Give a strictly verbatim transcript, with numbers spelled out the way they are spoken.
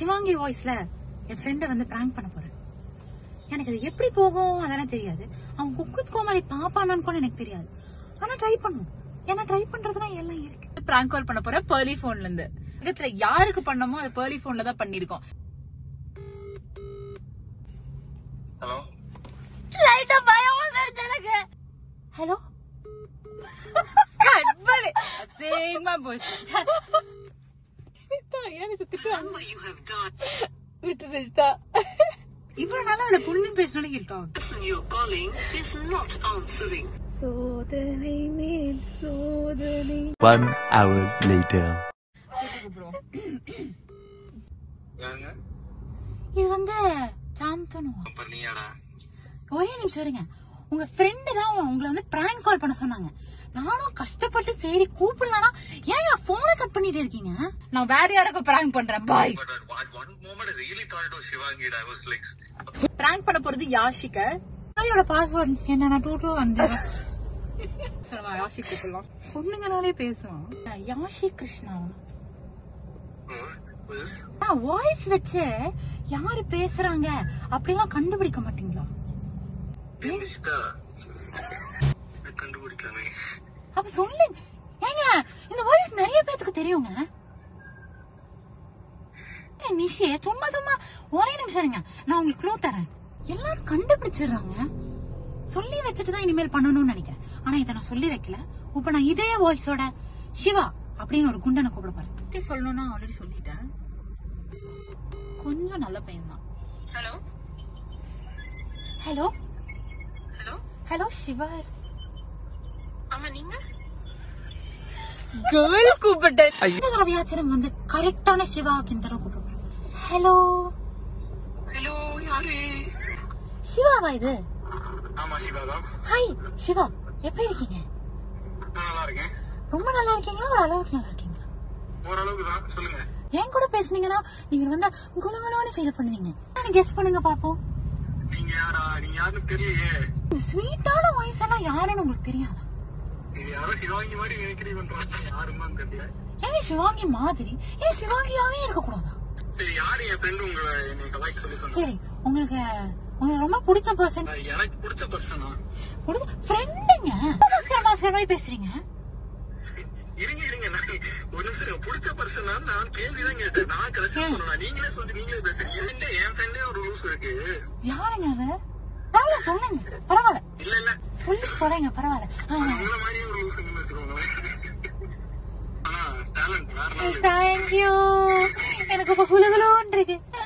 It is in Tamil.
சிவாங்கி வாய்ஸ்ல என் ஃப்ரெண்ட வந்து பிராங்க் பண்ண போறேன். எனக்கு அது எப்படி போகும் அதெல்லாம் தெரியாது. அவன் குக்குத் கோமாளி பாப்பானான்னு கூட எனக்கு தெரியாது. ஆனா ட்ரை பண்ணுவோம். ஏன்னா ட்ரை பண்றதுதான் எல்லாம் இருக்கு. பிராங்க் கால் பண்ண போறேன் பெர்லி போன்ல இருந்து. உலகத்துல யாருக்கு பண்ணமோ அது பெர்லி போன்ல தான் பண்ணிருக்கோம். ஹலோ லைட்டா பயம் வந்துருச்சு எனக்கு. ஹலோ கட்படி சேமா போச்சு. இதா ஏனே சுத்திட்டான். You have done. விட்டுடுச்சா. இவனால அந்த புள்ளன் பேசனல கேட்டான். Your calling is not answering. சோதனை மேல் சோதனை. One hour later. யாருங்க? இது வந்து சாந்தனு. அப்புறம் நீயாடா? ஒரே நிமிஷம் இருங்க. உங்க ஃப்ரெண்ட் தான் உங்களை வந்து பிராங்க் கால் பண்ண சொன்னாங்க. நானும் கஷ்டப்பட்டு சரி கூப்பிடலாம். ஏங்க போனை கட் பண்ணிட்டு இருக்கீங்க? நான் வேற யாருக்கும் பிராங்க் பண்றேன். பாய். பிராங்க் பண்ண போறது யாஷிகா. அவளோட பாஸ்வேர்ட் என்னன்னா இருநூற்று ஐம்பது. சரி யாஷிகா கூப்பிடலாம். பொண்ணுங்கனாலே பேசுவான். யாஷி கிருஷ்ணா. நான் வாய்ஸ் வச்சு யாரு பேசுறாங்க அப்படிலாம் கண்டுபிடிக்க மாட்டீங்களா? கண்டுபிடிக்கலாமே. அப்ப சொல்லுங்க. ஏங்க இந்த வாய்ஸ் நிறைய பேருக்கு தெரியுங்க. நிஷே சும்மா சும்மா ஒரே நிமிஷம் இருங்க. நான் உங்களுக்கு க்ளூ தரேன். எல்லாரும் கண்டுபிடிச்சிடுறாங்க. சொல்லி வச்சுட்டுதான் இனிமேல் பண்ணணும்னு நினைக்கிறேன். ஆனா இதை நான் சொல்லி வைக்கல. இப்ப நான் இதே வாய்ஸோட சிவா அப்படின்னு ஒரு குண்டனை கூப்பிட போறேன். சொல்லணும்னா ஆல்ரெடி சொல்லிட்டேன். கொஞ்சம் நல்ல பையன் தான். ஹலோ ஹலோ ஹலோ ஹலோ சிவார். ஆமா நீங்க கேர்ள் கூப்பிட்ட ரவியாச்சனம் வந்து கரெக்டான சிவாவுக்கு இந்த தடவை கூப்பிடுறேன். ஹலோ ஹலோ யாரு சிவாவா இது? ஆமா சிவாவா. ஹாய் சிவா எப்படி இருக்கீங்க? நல்லா இருக்கேன். ரொம்ப நல்லா இருக்கீங்களா? ஒரு அளவுக்கு நல்லா இருக்கீங்களா? ஓரளவுக்கு தான். சொல்லுங்க. என் கூட பேசுனீங்கன்னா நீங்க வந்து குணகுணான்னு ஃபீல் பண்ணுவீங்க. நான் கெஸ் பண்ணுங்க பாப்போம். நீங்க யாரா? நீங்க யாருன்னு தெரியலையே. ஸ்வீட்டான வாய்ஸ் எல்லாம் யாருன்னு உங்களுக்கு தெரியாதா? யாரோ சிவாங்கி மாதிரி நினைக்கிறீ பண்றாங்க. யாருமா தெரியல. ஏன் சிவாங்கி மாதிரி? ஏன் சிவாங்கியாவே இருக்க கூடாதா? சரி யாரு என் ஃப்ரெண்ட் உங்களை எனக்கு லைக் சொல்லி சொன்னா. சரி உங்களுக்கு உங்களுக்கு ரொம்ப பிடிச்ச பர்சன்? எனக்கு பிடிச்ச பர்சனா? பிடிச்ச ஃப்ரெண்டுங்க. மாஸ்கர் மாஸ்கர் மாதிரி பேசுறீங்க. இருங்க இருங்க நான் ஒண்ணு சரி பிடிச்ச பர்சனா நான் கேள்விதான் கேட்டேன். நான் கரெக்டா சொன்னேன். நீங்களே சொல்லி நீங்களே பேசுறீங்க. என்கிட்ட என் ஃப்ரெண்டே ஒரு ரூல்ஸ் இருக்கு. யாருங்க அது? பரவாயில்ல சொல்லுங்க. பரவாயில்ல இல்ல இல்ல சொல்லி சொல்றீங்க. பரவாயில்ல. தேங்க்யூ. எனக்கு இப்ப குலுகுலுன்னு இருக்கு.